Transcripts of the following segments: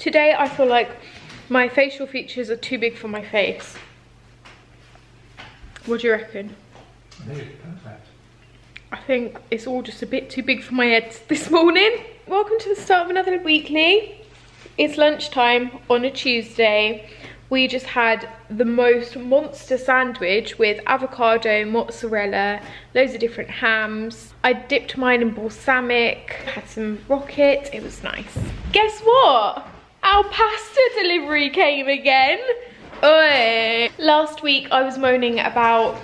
Today I feel like my facial features are too big for my face. What do you reckon? I think it's perfect. I think it's all just a bit too big for my head this morning. Welcome to the start of another weekly. It's lunchtime on a Tuesday. We just had the most monster sandwich with avocado, mozzarella, loads of different hams. I dipped mine in balsamic, had some rocket, it was nice. Guess what? Our pasta delivery came again. Oi. Last week I was moaning about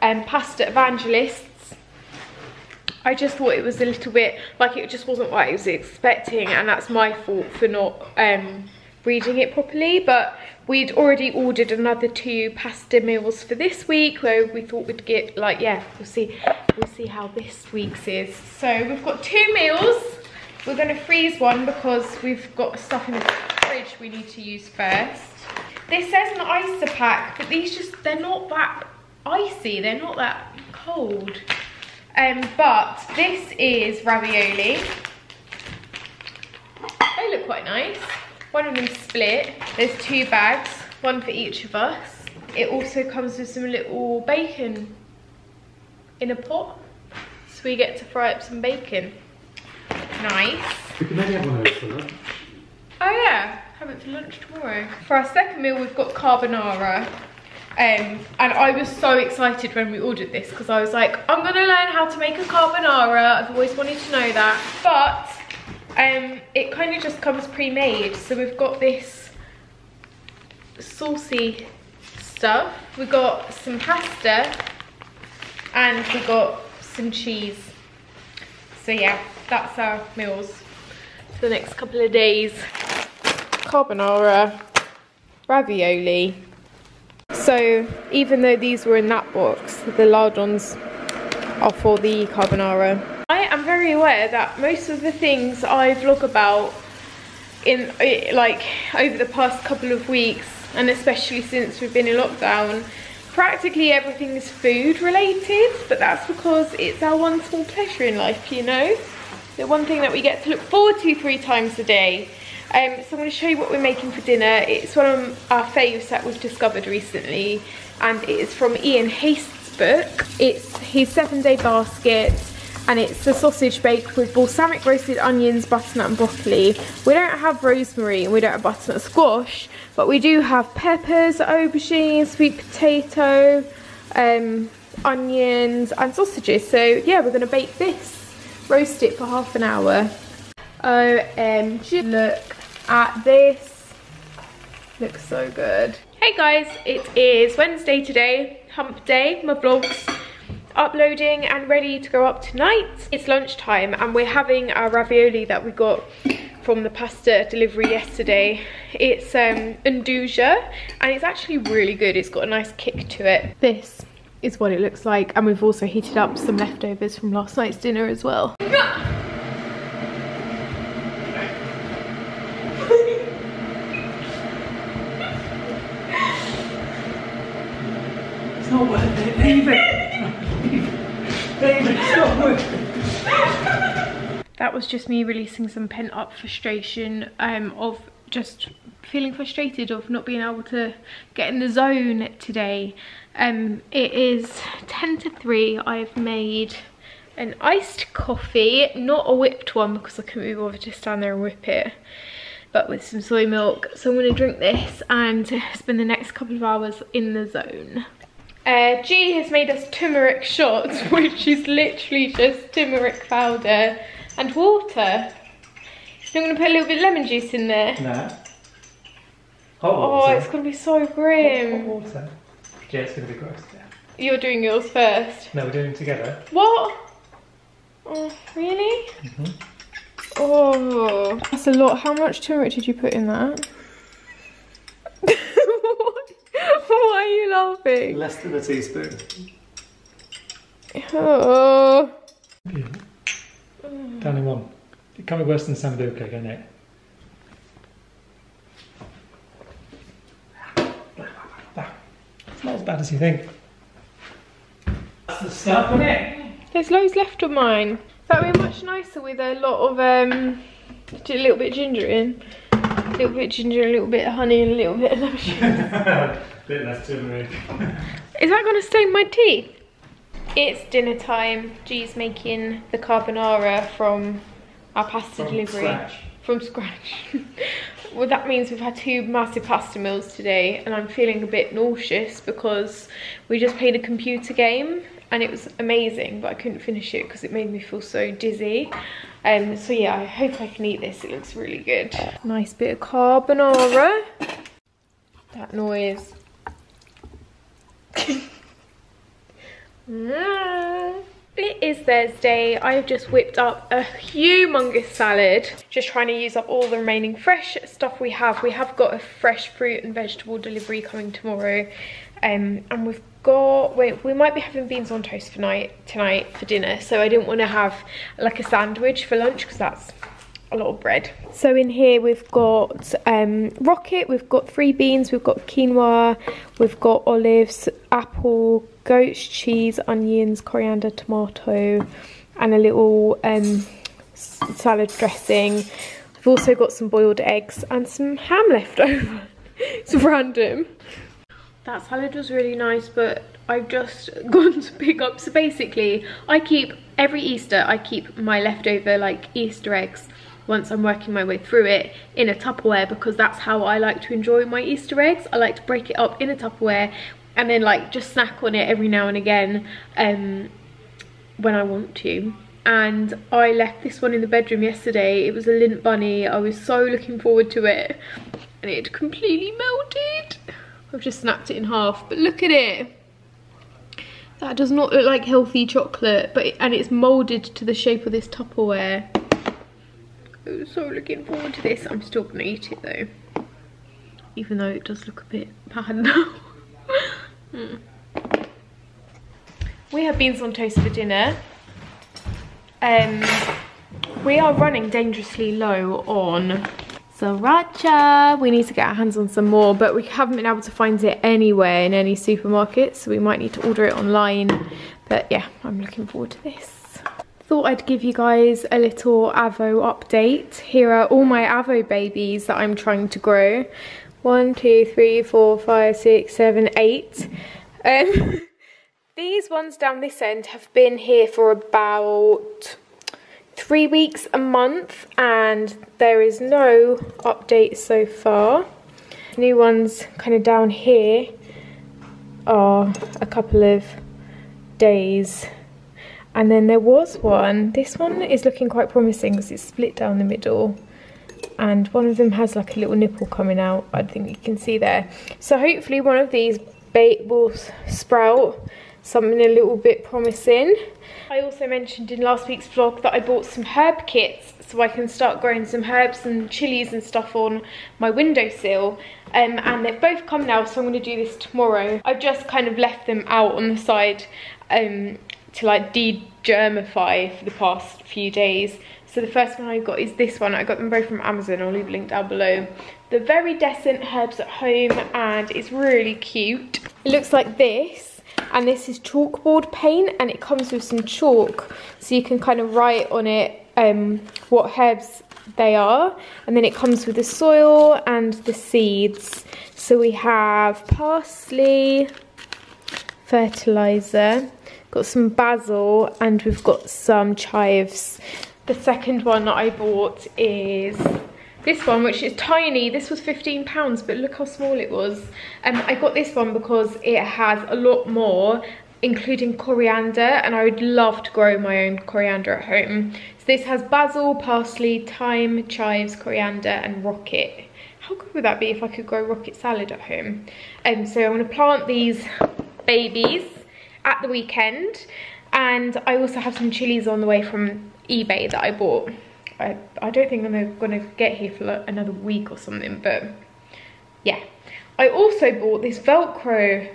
pasta evangelists. I just thought it was a little bit, like it just wasn't what I was expecting, and that's my fault for not reading it properly, but we'd already ordered another 2 pasta meals for this week, where we thought we'd get, like, yeah, we'll see how this week's is. So we've got 2 meals. We're going to freeze one because we've got stuff in the fridge we need to use first. This says an icer pack, but these just, they're not that icy, they're not that cold. But this is ravioli. They look quite nice. One of them split. There's 2 bags, one for each of us. It also comes with some little bacon in a pot, so we get to fry up some bacon. Nice. We can only have one of those for lunch. Oh yeah, have it for lunch tomorrow. For our second meal, we've got carbonara. And I was so excited when we ordered this because I was like, I'm gonna learn how to make a carbonara. I've always wanted to know that. But it kind of just comes pre-made. So we've got this saucy stuff. We've got some pasta and we've got some cheese. So yeah, that's our meals for the next couple of days. Carbonara, ravioli. So even though these were in that box, the lardons are for the carbonara. I am very aware that most of the things I vlog about in, like, over the past couple of weeks, and especially since we've been in lockdown, practically everything is food related, but that's because it's our one small pleasure in life, you know? The one thing that we get to look forward to 3 times a day. So I'm going to show you what we're making for dinner. It's one of our faves that we've discovered recently, and it is from Ian Haste's book. It's his 7-day basket, and it's a sausage bake with balsamic roasted onions, butternut and broccoli. We don't have rosemary and we don't have butternut squash, but we do have peppers, aubergine, sweet potato, onions and sausages. So yeah, we're going to bake this, roast it for half an hour. OMG, look at this, looks so good. Hey guys, it is Wednesday today, hump day. My vlog's uploading and ready to go up tonight. It's lunchtime and we're having our ravioli that we got from the pasta delivery yesterday. It's nduja, and it's actually really good. It's got a nice kick to it. This is what it looks like, and we've also heated up some leftovers from last night's dinner as well. It's not worth it, leave it. Leave it, it's not worth it. That was just me releasing some pent-up frustration of just feeling frustrated of not being able to get in the zone today. It is 10 to 3. I've made an iced coffee, not a whipped one because I couldn't be bothered to stand there and whip it, but with some soy milk. So I'm going to drink this and spend the next couple of hours in the zone. G has made us turmeric shots, which is literally just turmeric powder and water. You're going to put a little bit of lemon juice in there? No. Hot water. Oh, it's going to be so grim. Hot water. Yeah, it's going to be gross. Yeah. You're doing yours first? No, we're doing them together. What? Oh, really? Mm-hmm. Oh, that's a lot. How much turmeric did you put in that? Why are you laughing? Less than a teaspoon. Oh. Yeah. Down in one. It can't be worse than sourdough cake, can it? It's not as bad as you think. That's the stuff, isn't it? There's loads left of mine. That would be much nicer with a lot of, a little bit of ginger in. A little bit ginger, a little bit of honey, and a little bit of lemon juice. A bit less turmeric. Is that going to stain my teeth? It's dinner time. G's making the carbonara from our pasta delivery. From scratch. Well, that means we've had two massive pasta meals today, and I'm feeling a bit nauseous because we just played a computer game and it was amazing, but I couldn't finish it because it made me feel so dizzy. So yeah, I hope I can eat this. It looks really good. Nice bit of carbonara. That noise. It is Thursday. I have just whipped up a humongous salad. Just trying to use up all the remaining fresh stuff we have. We have got a fresh fruit and vegetable delivery coming tomorrow. And we've got, we might be having beans on toast for tonight for dinner. So I didn't want to have like a sandwich for lunch because that's a lot of bread. So in here we've got rocket, we've got three beans, we've got quinoa, we've got olives, apple, goat's cheese, onions, coriander, tomato, and a little salad dressing. I've also got some boiled eggs and some ham left over. It's random. That salad was really nice, but I've just gone to pick up, so basically I keep, every Easter I keep my leftover like Easter eggs once I'm working my way through it in a Tupperware, because that's how I like to enjoy my Easter eggs. I like to break it up in a Tupperware and then like just snack on it every now and again when I want to. And I left this one in the bedroom yesterday. It was a lint bunny. I was so looking forward to it, and it completely melted. I've just snapped it in half, but look at it. That does not look like healthy chocolate, but and it's moulded to the shape of this Tupperware. I was so looking forward to this. I'm still gonna eat it though, even though it does look a bit bad now. We have beans on toast for dinner. We are running dangerously low on sriracha. We need to get our hands on some more, but we haven't been able to find it anywhere in any supermarket, so we might need to order it online. But yeah, I'm looking forward to this. Thought I'd give you guys a little avo update. Here are all my avo babies that I'm trying to grow. 1, 2, 3, 4, 5, 6, 7, 8. These ones down this end have been here for about 3 weeks, a month, and there is no update so far. New ones kind of down here are a couple of days, and then there was one. This one is looking quite promising because it's split down the middle, and one of them has like a little nipple coming out. I think you can see there. So hopefully one of these will sprout something a little bit promising. I also mentioned in last week's vlog that I bought some herb kits so I can start growing some herbs and chilies and stuff on my windowsill. And they've both come now, so I'm going to do this tomorrow. I've just kind of left them out on the side to like de-germify for the past few days. So the first one I got is this one. I got them both from Amazon. I'll leave a link down below. The Very Decent Herbs at Home, and it's really cute. It looks like this, and this is chalkboard paint, and it comes with some chalk, so you can kind of write on it what herbs they are, and then it comes with the soil and the seeds. So we have parsley, fertiliser, got some basil, and we've got some chives. The second one that I bought is this one, which is tiny. This was £15, but look how small it was. I got this one because it has a lot more, including coriander, and I would love to grow my own coriander at home. So this has basil, parsley, thyme, chives, coriander, and rocket. How good would that be if I could grow rocket salad at home? So I'm going to plant these babies at the weekend, and I also have some chilies on the way from eBay that I bought. I don't think I'm going to get here for like another week or something, but yeah. I also bought this Velcro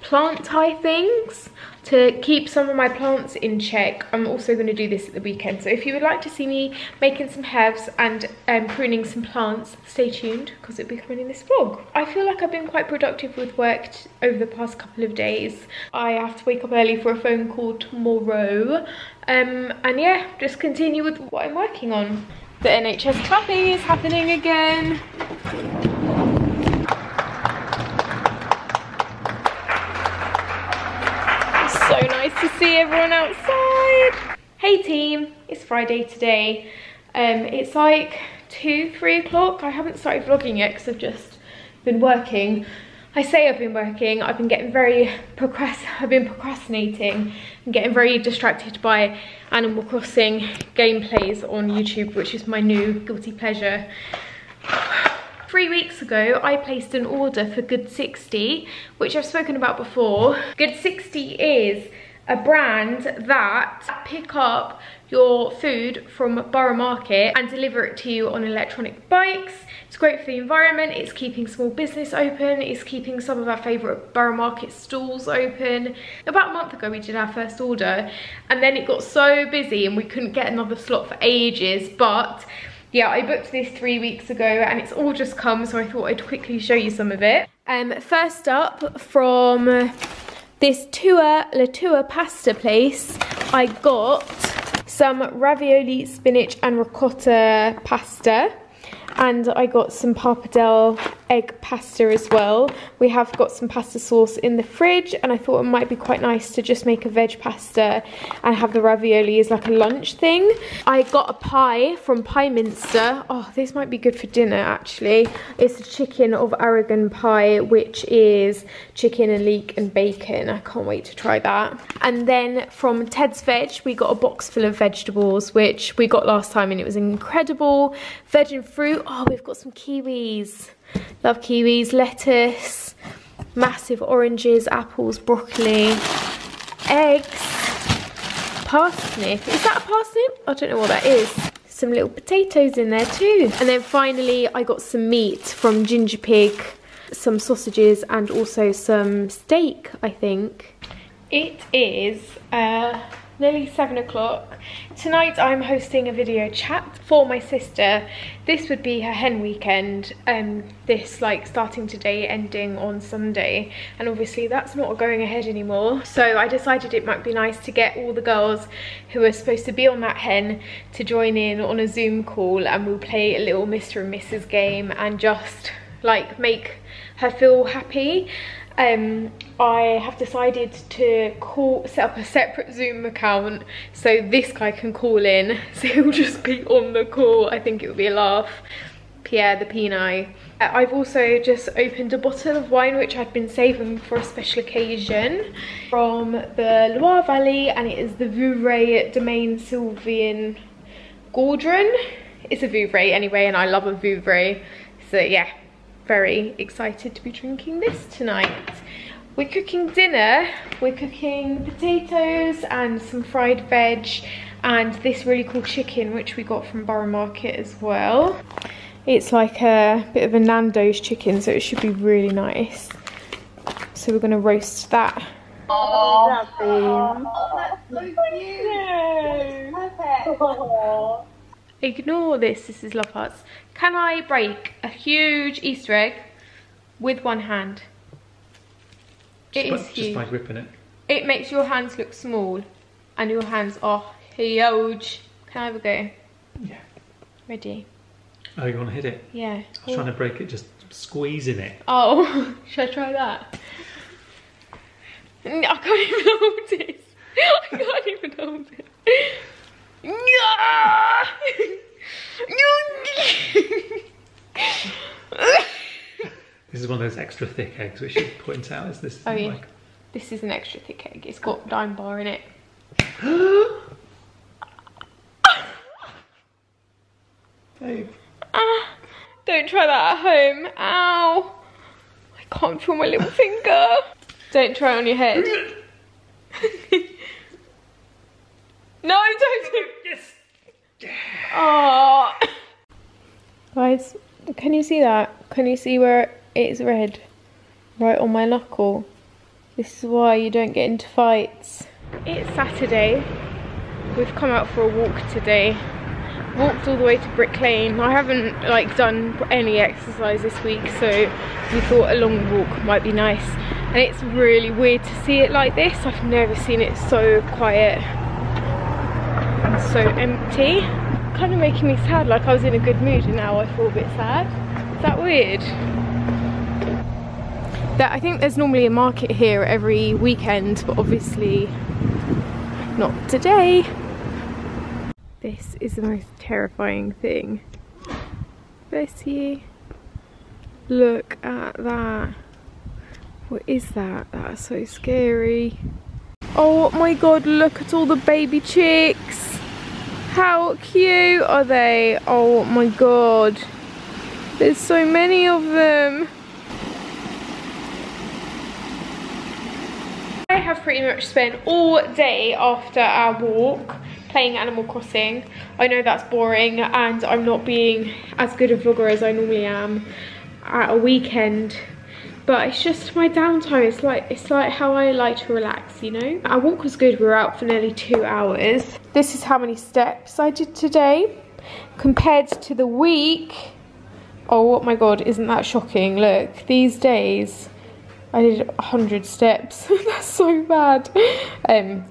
plant tie things to keep some of my plants in check. I'm also going to do this at the weekend, so if you would like to see me making some herbs and pruning some plants, stay tuned because it'll be coming in this vlog. I feel like I've been quite productive with work over the past couple of days. I have to wake up early for a phone call tomorrow, and yeah, just continue with what I'm working on. The NHS clapping is happening again. It's so nice to see everyone outside. Hey team, it's Friday today. It's like 2-3 o'clock. I haven't started vlogging yet because I've just been working. I say I've been working, I've been getting procrastinating and getting very distracted by Animal Crossing gameplays on YouTube, which is my new guilty pleasure. 3 weeks ago, I placed an order for Good 60, which I've spoken about before. Good 60 is a brand that pick up your food from Borough Market and deliver it to you on electronic bikes. It's great for the environment, it's keeping small business open, it's keeping some of our favourite Borough Market stalls open. About a month ago we did our first order and then it got so busy and we couldn't get another slot for ages, but yeah, I booked this 3 weeks ago and it's all just come, so I thought I'd quickly show you some of it. First up, from this La Tua pasta place, I got some ravioli, spinach and ricotta pasta, and I got some pappardelle egg pasta as well. We have got some pasta sauce in the fridge and I thought it might be quite nice to just make a veg pasta and have the ravioli as like a lunch thing. I got a pie from Pieminister. Oh, this might be good for dinner actually. It's a chicken of Aragon pie, which is chicken and leek and bacon. I can't wait to try that. And then from Ted's Veg, we got a box full of vegetables, which we got last time and it was incredible. Veg and fruit. Oh, we've got some kiwis. Love kiwis, lettuce, massive oranges, apples, broccoli, eggs, parsnip. Is that a parsnip? I don't know what that is. Some little potatoes in there too. And then finally I got some meat from Ginger Pig, some sausages and also some steak, I think. It is nearly 7 o'clock. Tonight I'm hosting a video chat for my sister. This would be her hen weekend, this like starting today, ending on Sunday, and obviously that's not going ahead anymore, so I decided it might be nice to get all the girls who are supposed to be on that hen to join in on a Zoom call, and we'll play a little Mr. and Mrs. game and just like make her feel happy. I have decided to set up a separate Zoom account so this guy can call in, so he'll just be on the call. I think it would be a laugh. Pierre the Peni. I've also just opened a bottle of wine which I've been saving for a special occasion, from the Loire Valley, and it is the Vouvray Domaine Sylvain Gaudron. It's a Vouvray anyway and I love a Vouvray, so yeah. Very excited to be drinking this tonight. We're cooking dinner. We're cooking potatoes and some fried veg and this really cool chicken which we got from Borough Market as well. It's like a bit of a Nando's chicken, so it should be really nice. So we're going to roast that. Oh, that's so cute. Perfect. Aww. Ignore this, this is love hearts. Can I break a huge Easter egg with one hand? Just by gripping it. It makes your hands look small and your hands are huge. Can I have a go? Yeah. Ready? Oh, you want to hit it? Yeah. I was trying to break it, just squeezing it. Oh, should I try that? I can't even hold this. I can't even hold it. This is one of those extra thick eggs which you point out. Is this? Oh yeah, like, this is an extra thick egg. It's got dime bar in it. Babe, don't try that at home. Ow! I can't feel my little finger. Don't try it on your head. No, don't do this. Yes. Oh. Guys, can you see that? Can you see where it's red? Right on my knuckle. This is why you don't get into fights. It's Saturday. We've come out for a walk today. Walked all the way to Brick Lane. I haven't like done any exercise this week, so we thought a long walk might be nice. And it's really weird to see it like this. I've never seen it so quiet. So empty. kind of making me sad, like I was in a good mood and now I feel a bit sad. Is that weird? I think there's normally a market here every weekend, but obviously not today. This is the most terrifying thing. Bessie, look at that. What is that? That's so scary. Oh my god, look at all the baby chicks. How cute are they? Oh my god. There's so many of them. I have pretty much spent all day after our walk playing Animal Crossing. I know that's boring and I'm not being as good a vlogger as I normally am at a weekend, but it's just my downtime. It's like how I like to relax, you know? Our walk was good. We were out for nearly 2 hours. This is how many steps I did today compared to the week. Oh my god, isn't that shocking? Look, these days I did 100 steps. That's so bad.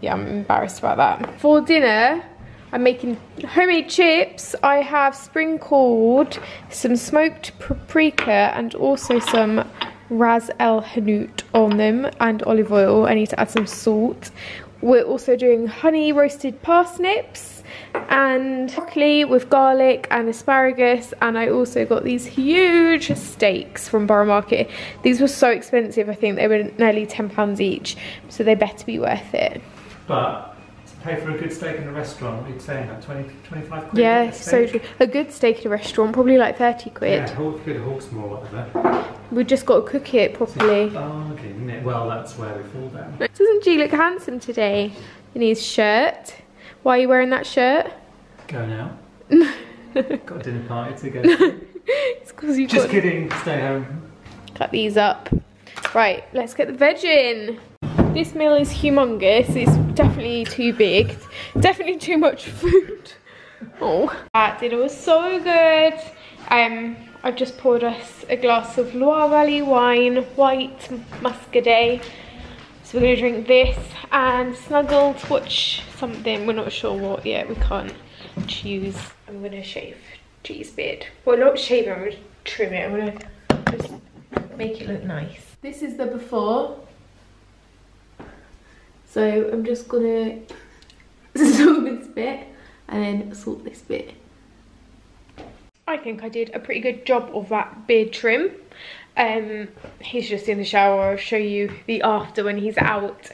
Yeah, I'm embarrassed about that. For dinner, I'm making homemade chips. I have sprinkled some smoked paprika and also some ras el hanout on them and olive oil. I need to add some salt. We're also doing honey roasted parsnips and broccoli with garlic and asparagus, and I also got these huge steaks from Borough Market. These were so expensive, I think they were nearly £10 each, so they better be worth it. But to pay for a good steak in a restaurant, we'd say about 20-25 quid. Yeah, so true. A good steak in a restaurant, probably like 30 quid. Yeah, a horse more, whatever. We've just got to cook it properly. It's a bargain, isn't it? Well, that's where we fall down. Doesn't G look handsome today in his shirt? Why are you wearing that shirt? Going out. Got a dinner party to go to. It's because you just kidding, stay home. Cut these up. Right, let's get the veg in. This meal is humongous. It's definitely too big. Definitely too much food. Oh. That dinner was so good. I've just poured us a glass of Loire Valley wine, white muscadet. So we're going to drink this and snuggle to watch something. We're not sure what yet, we can't choose. I'm going to shave G's beard. Well, not shave it, I'm going to trim it. I'm going to just make it look nice. This is the before. So I'm just going to salt this bit and then salt this bit. I think I did a pretty good job of that beard trim. He's just in the shower. I'll show you the after when he's out.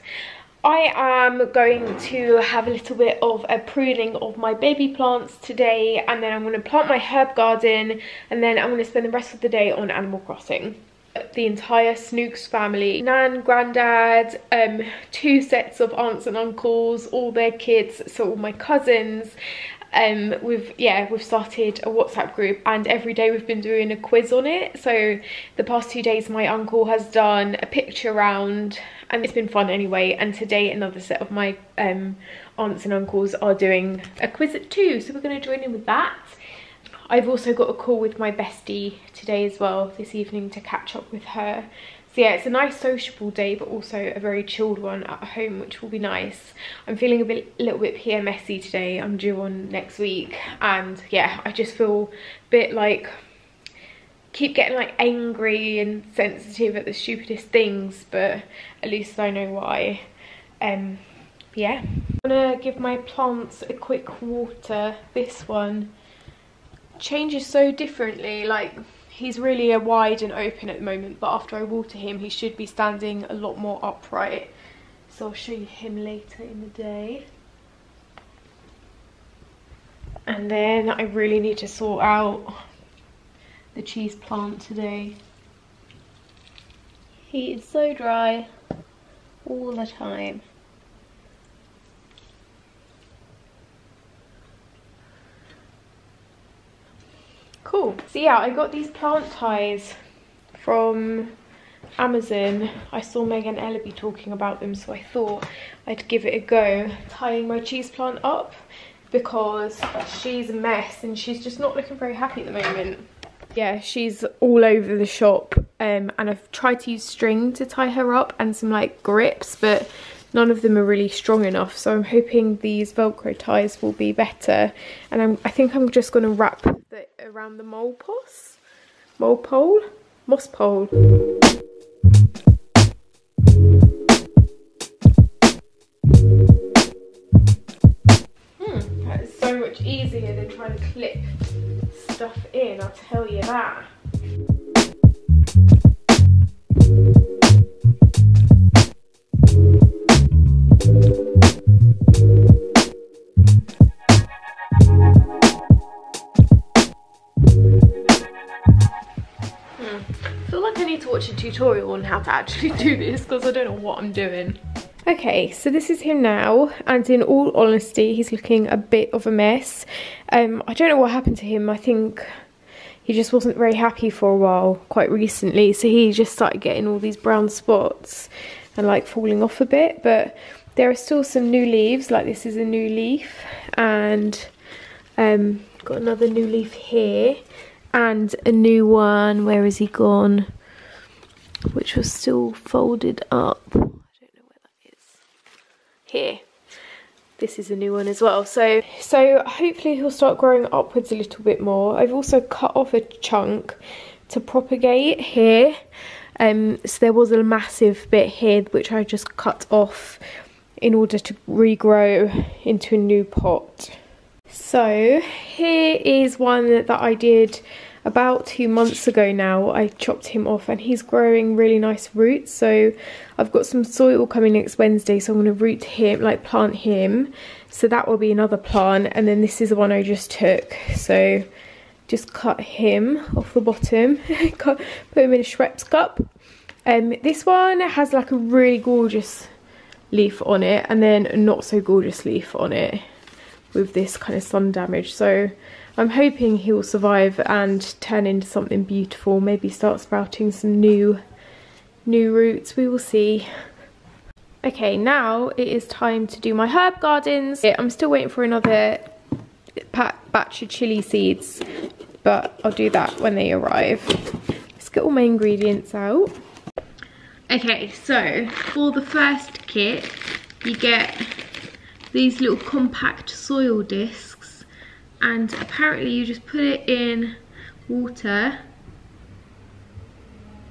I am going to have a little bit of a pruning of my baby plants today, and then I'm going to plant my herb garden, and then I'm going to spend the rest of the day on Animal Crossing. The entire Snooks family, Nan, Grandad, 2 sets of aunts and uncles, all their kids, so all my cousins. We've started a WhatsApp group, and every day we've been doing a quiz on it. So the past 2 days my uncle has done a picture round, and it's been fun anyway. And today another set of my aunts and uncles are doing a quiz at 2, so we're going to join in with that. I've also got a call with my bestie today as well, this evening, to catch up with her. Yeah, it's a nice sociable day, but also a very chilled one at home, which will be nice. I'm feeling a little bit PMS-y today. I'm due on next week, and yeah, I just feel a bit like keep getting like angry and sensitive at the stupidest things, but at least I know why. Yeah, I'm gonna give my plants a quick water. This one changes so differently, like. He's really wide and open at the moment, but after I water him, he should be standing a lot more upright. So I'll show you him later in the day. And then I really need to sort out the cheese plant today. He is so dry all the time. Cool. So yeah, I got these plant ties from Amazon. I saw Megan Ellaby talking about them, so I thought I'd give it a go. Tying my cheese plant up because she's a mess and she's just not looking very happy at the moment. Yeah, she's all over the shop, and I've tried to use string to tie her up and some like grips, but none of them are really strong enough, so I'm hoping these Velcro ties will be better. And I think I'm just going to wrap it around the moss pole. That is so much easier than trying to clip stuff in, I'll tell you that. I feel like I need to watch a tutorial on how to actually do this because I don't know what I'm doing. Okay, so this is him now, and in all honesty, he's looking a bit of a mess. I don't know what happened to him. I think he just wasn't very happy for a while quite recently, so he just started getting all these brown spots and like falling off a bit. But there are still some new leaves, like this is a new leaf, and got another new leaf here. And a new one, where has he gone, which was still folded up. I don't know where that is. Here. This is a new one as well. So hopefully he'll start growing upwards a little bit more. I've also cut off a chunk to propagate here. So there was a massive bit here, which I just cut off in order to regrow into a new pot. So here is one that I did about 2 months ago now. I chopped him off and he's growing really nice roots. So I've got some soil coming next Wednesday, so I'm going to root him, like plant him. So that will be another plant. And then this is the one I just took. So just cut him off the bottom, put him in a Schweppes cup. This one has like a really gorgeous leaf on it and then a not so gorgeous leaf on it, with this kind of sun damage. So I'm hoping he will survive and turn into something beautiful, maybe start sprouting some new roots. We will see. Okay, now it is time to do my herb gardens. I'm still waiting for another batch of chili seeds, but I'll do that when they arrive. Let's get all my ingredients out. Okay, so for the first kit you get these little compact soil discs, and apparently you just put it in water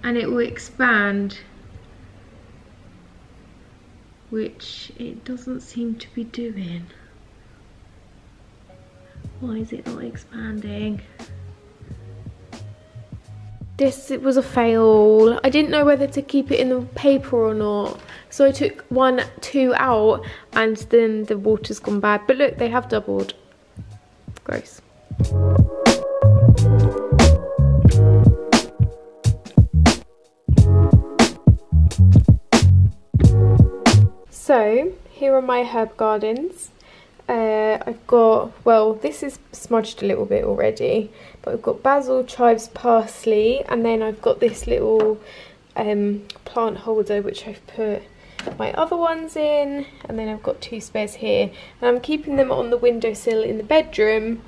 and it will expand, which it doesn't seem to be doing. Why is it not expanding? This, it was a fail. I didn't know whether to keep it in the paper or not. So I took two out, and then the water's gone bad. But look, they have doubled. Gross. So, here are my herb gardens. I've got, well, this is smudged a little bit already, but I've got basil, chives, parsley, and then I've got this little plant holder which I've put my other ones in, and then I've got two spares here, and I'm keeping them on the windowsill in the bedroom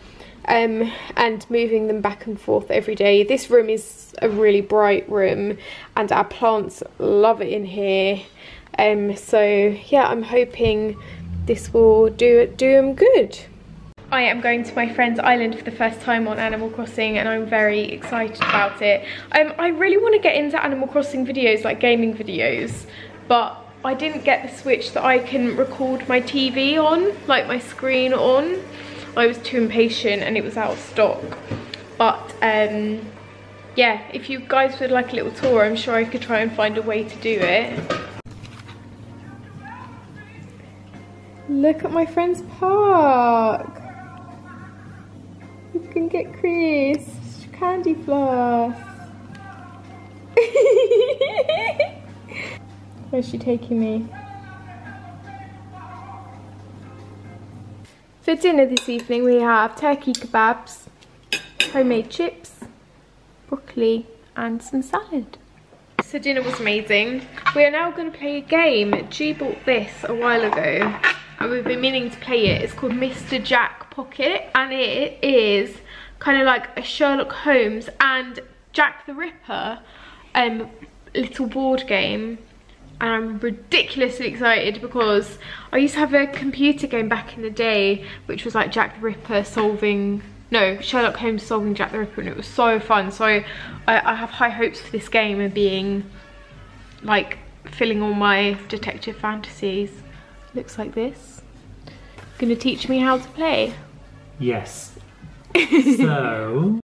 and moving them back and forth every day. This room is a really bright room and our plants love it in here, so yeah, I'm hoping this will do them good. I am going to my friend's island for the first time on Animal Crossing, and I'm very excited about it. I really want to get into Animal Crossing videos, like gaming videos, but I didn't get the Switch that I can record my TV on, like my screen on. I was too impatient and it was out of stock. But yeah, if you guys would like a little tour, I'm sure I could try and find a way to do it. Look at my friend's park. You can get crisps, candy floss. Where's she taking me? For dinner this evening we have turkey kebabs, homemade chips, broccoli and some salad. So dinner was amazing. We are now going to play a game. G bought this a while ago, and we've been meaning to play it. It's called Mr. Jack Pocket, and it is kind of like a Sherlock Holmes and Jack the Ripper little board game. and I'm ridiculously excited because I used to have a computer game back in the day which was like Jack the Ripper solving, no, Sherlock Holmes solving Jack the Ripper, and it was so fun. So I have high hopes for this game and being like filling all my detective fantasies. Looks like this. Gonna teach me how to play? Yes. So